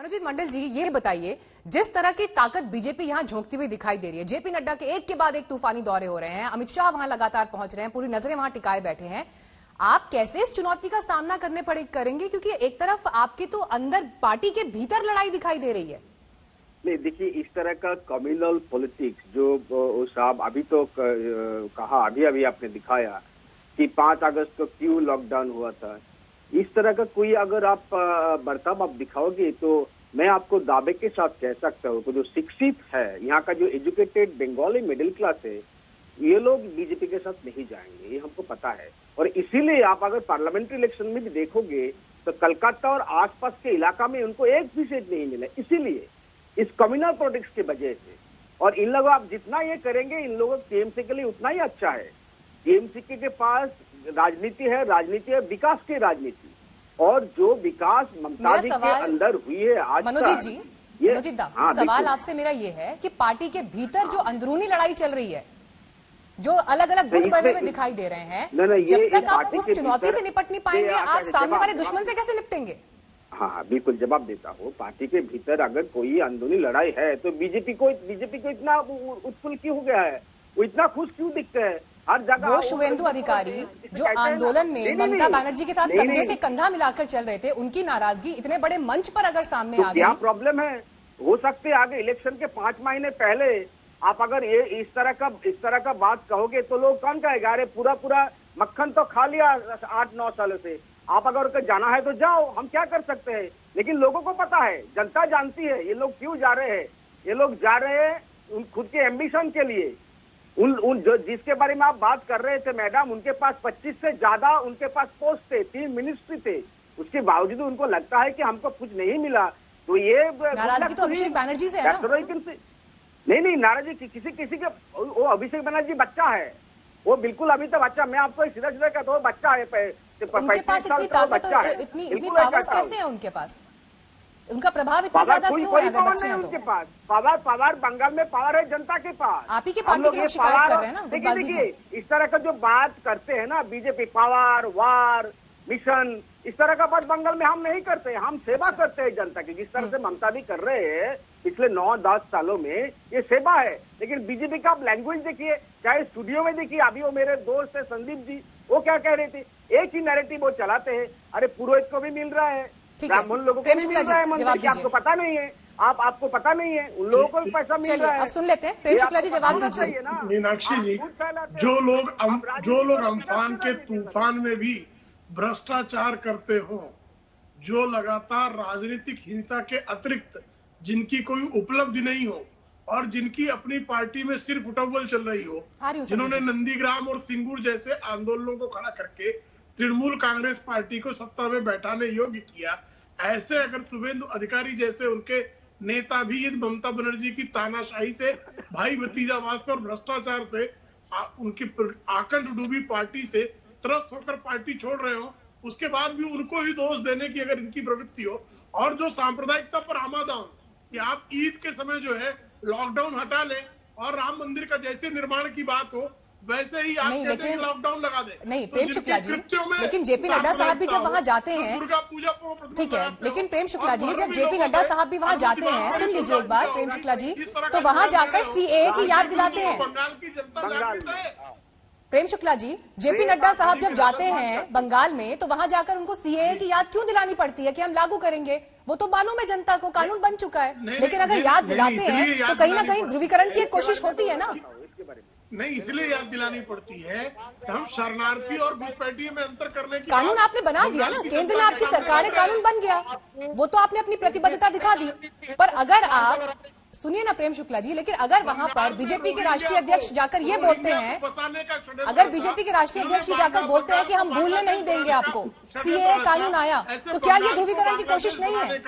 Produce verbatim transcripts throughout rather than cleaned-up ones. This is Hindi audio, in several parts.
मनोजीत मंडल जी, ये बताइए, जिस तरह की ताकत बीजेपी यहाँ झोंकती हुई दिखाई दे रही है, जेपी नड्डा के एक के बाद एक तूफानी दौरे हो रहे हैं, अमित शाह वहां लगातार पहुंच रहे हैं, पूरी नजरें वहां टिकाए बैठे हैं, आप कैसे इस चुनौती का सामना करने पड़े करेंगे क्योंकि एक तरफ आपके तो अंदर पार्टी के भीतर लड़ाई दिखाई दे रही है? नहीं, देखिए, इस तरह का कम्युनल पॉलिटिक्स जो साहब अभी तो कहा, अभी अभी आपने दिखाया कि पांच अगस्त को क्यों लॉकडाउन हुआ था, इस तरह का कोई अगर आप बर्ताव आप दिखाओगे तो मैं आपको दावे के साथ कह सकता हूँ कि जो शिक्षित है, यहाँ का जो एजुकेटेड बंगाली मिडिल क्लास है, ये लोग बीजेपी के साथ नहीं जाएंगे, ये हमको पता है। और इसीलिए आप अगर पार्लियामेंट्री इलेक्शन में भी देखोगे तो कलकत्ता और आसपास के इलाका में उनको एक भी सीट नहीं मिला, इसीलिए इस कम्युनल पॉलिटिक्स की वजह से। और इन लोगों आप जितना ये करेंगे, इन लोगों टीएमसी के लिए उतना ही अच्छा है। टीएमसी के पास राजनीति है, राजनीति है विकास की राजनीति, और जो विकास ममता जी के अंदर हुई है आज मनोजीत जी, मनोजीत दा, हाँ, सवाल आपसे मेरा ये है कि पार्टी के भीतर जो अंदरूनी लड़ाई चल रही है, जो अलग अलग गुट बने हुए दिखाई दे रहे हैं, ना, ना, जब तक आप उस चुनौती से निपट नहीं पाएंगे, आप सामने वाले दुश्मन से कैसे निपटेंगे? हाँ, बिल्कुल जवाब देता हूँ। पार्टी के भीतर अगर कोई अंदरूनी लड़ाई है तो बीजेपी को बीजेपी को इतना उत्फुल्ल क्यों हो गया है, वो इतना खुश क्यों दिखते हैं हर जगह? वो शुभेंदु अधिकारी जो आंदोलन में ममता बनर्जी के साथ कंधे से कंधा मिलाकर चल रहे थे, उनकी नाराजगी इतने बड़े मंच पर अगर सामने आ गई, क्या प्रॉब्लम है? हो सकते आगे इलेक्शन के पांच महीने पहले आप अगर ये इस तरह का इस तरह का बात कहोगे तो लोग कौन कहेगा, अरे पूरा पूरा मक्खन तो खा लिया आठ नौ सालों से, आप अगर उनका जाना है तो जाओ, हम क्या कर सकते हैं? लेकिन लोगों को पता है, जनता जानती है ये लोग क्यों जा रहे हैं। ये लोग जा रहे हैं उन खुद के एम्बिशन के लिए, उन उन जो जिसके बारे में आप बात कर रहे थे मैडम, उनके पास पच्चीस से ज्यादा उनके पास पोस्ट थे, तीन मिनिस्ट्री थे, उसके बावजूद उनको लगता है कि हमको कुछ नहीं मिला। तो ये नाराजगी तो अभिषेक बनर्जी से है ना? नहीं नहीं, नाराजगी कि, किसी किसी के, वो अभिषेक बनर्जी बच्चा है, वो बिल्कुल अभी तो बच्चा, मैं आपको सीधा सीधा कहता हूँ बच्चा है, पैंतीस साल का बच्चा है, कैसे है उनके पास, उनका प्रभाव इतना ज्यादा क्यों है? अगर बच्चे हैं तो पावर पावर बंगाल में पावर है जनता के पास, आप ही के पार्टी के शिकायत कर रहे हैं ना। देखिए देखिए इस तरह का जो बात करते हैं ना बीजेपी, पावर वार मिशन, इस तरह का बात बंगाल में हम नहीं करते, हम सेवा करते हैं जनता की, जिस तरह से ममता भी कर रहे हैं पिछले नौ दस सालों में, ये सेवा है। लेकिन बीजेपी का आप लैंग्वेज देखिए, चाहे स्टूडियो में देखिए, अभी वो मेरे दोस्त है संदीप जी, वो क्या कह रहे थे, एक ही नैरेटिव वो चलाते हैं, अरे पुरोहित को भी मिल रहा है, ब्राह्मण लोगों को भी मिल रहा है मंदिर, आपको पता नहीं है, आप आपको पता नहीं है, उन लोगों को भी पैसा मिल रहा है। सुन लेते हैं प्रेम शुक्ला जी, जवाब दीजिए ना। मीनाक्षी जी, जो लोग जो लोग अम्फान के तूफान में भी भ्रष्टाचार करते हो, जो लगातार राजनीतिक हिंसा के अतिरिक्त जिनकी कोई उपलब्धि नहीं हो और जिनकी अपनी पार्टी में सिर्फ उटव्वल चल रही हो, जिन्होंने नंदीग्राम और सिंगूर जैसे आंदोलनों को खड़ा करके तृणमूल कांग्रेस पार्टी को सत्ता में बैठाने योग्य किया, ऐसे अगर शुभेंदु अधिकारी जैसे उनके नेता भी ममता बनर्जी की तानाशाही से, भाई भतीजावाद से और भ्रष्टाचार से आ, उनकी आकंठ डूबी पार्टी से त्रस्त होकर पार्टी छोड़ रहे हो, उसके बाद भी उनको ही दोष देने की अगर इनकी प्रवृत्ति हो, और जो सांप्रदायिकता पर आमादा हो कि आप ईद के समय जो है लॉकडाउन हटा लें और राम मंदिर का जैसे निर्माण की बात हो वैसे ही आप कहते हैं लॉकडाउन लगा दे। नहीं प्रेम तो शुक्ला जी, लेकिन जेपी नड्डा साहब भी जब वहाँ जाते हैं, दुर्गा पूजा को ठीक है, लेकिन प्रेम शुक्ला जी जब जेपी नड्डा साहब भी वहाँ जाते हैं, सुन लीजिए एक बार प्रेम शुक्ला जी, तो वहाँ जाकर सीएए की याद दिलाते हैं, बंगाल की जनता जानती है। प्रेम शुक्ला जी, जेपी नड्डा साहब जब जाते हैं बंगाल में तो वहाँ जाकर उनको सीएए की याद क्यों दिलानी पड़ती है कि हम लागू करेंगे, वो तो मालूम है जनता को, कानून बन चुका है, लेकिन अगर याद दिलाते हैं तो कहीं ना कहीं ध्रुवीकरण की एक कोशिश होती है ना। नहीं, इसलिए याद दिलानी पड़ती है कि हम शरणार्थी और घुसपैठियों में अंतर करने की, कानून आपने बना दिया ना, केंद्र में आपकी सरकार है, कानून बन गया, वो तो आपने अपनी प्रतिबद्धता दिखा दी। पर अगर आप सुनिए ना प्रेम शुक्ला जी, लेकिन अगर वहाँ पर बीजेपी के राष्ट्रीय अध्यक्ष जाकर ये बोलते हैं, अगर बीजेपी के राष्ट्रीय अध्यक्ष जाकर बोलते हैं कि हम भूलने नहीं देंगे आपको, सीएए कानून आया, तो क्या ये ध्रुवीकरण की कोशिश नहीं है?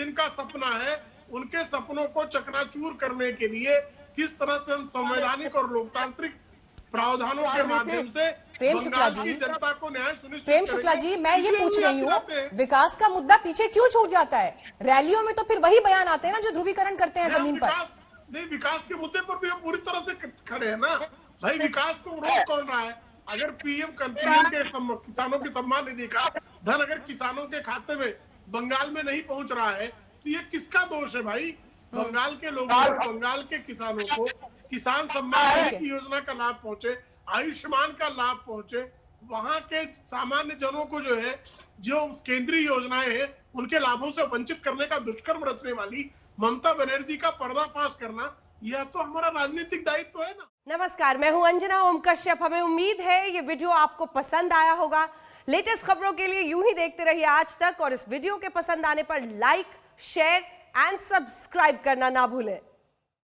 जिनका सपना है उनके सपनों को चकनाचूर करने के लिए किस तरह से हम संवैधानिक और लोकतांत्रिक प्रावधानों के माध्यम से प्रेम शुक्ला जी जनता को न्याय सुनिश्चित, प्रेम शुक्ला जी मैं ये पूछ रही हूँ, विकास का मुद्दा पीछे क्यों छूट जाता है? रैलियों में तो फिर वही बयान आते हैं ना जो ध्रुवीकरण करते हैं जमीन पर। नहीं, विकास के मुद्दे पर भी हम पूरी तरह से खड़े हैं ना भाई, विकास को रोक कौन रहा है? अगर पीएम कंपनी के किसानों के सम्मान निधि का धन अगर किसानों के खाते में बंगाल में नहीं पहुँच रहा है, तो ये किसका दोष है भाई? बंगाल के लोगों को, बंगाल के किसानों को किसान सम्मान निधि योजना का लाभ पहुंचे, आयुष्मान का लाभ पहुंचे, वहां के सामान्य जनों को जो है जो केंद्रीय योजनाएं हैं उनके लाभों से वंचित करने का दुष्कर्म रचने वाली ममता बनर्जी का पर्दाफाश करना, यह तो हमारा राजनीतिक दायित्व है ना। नमस्कार, मैं हूं अंजना ओम कश्यप। हमें उम्मीद है ये वीडियो आपको पसंद आया होगा। लेटेस्ट खबरों के लिए यूं ही देखते रहिए आज तक, और इस वीडियो के पसंद आने पर लाइक, शेयर एंड सब्सक्राइब करना ना भूलें।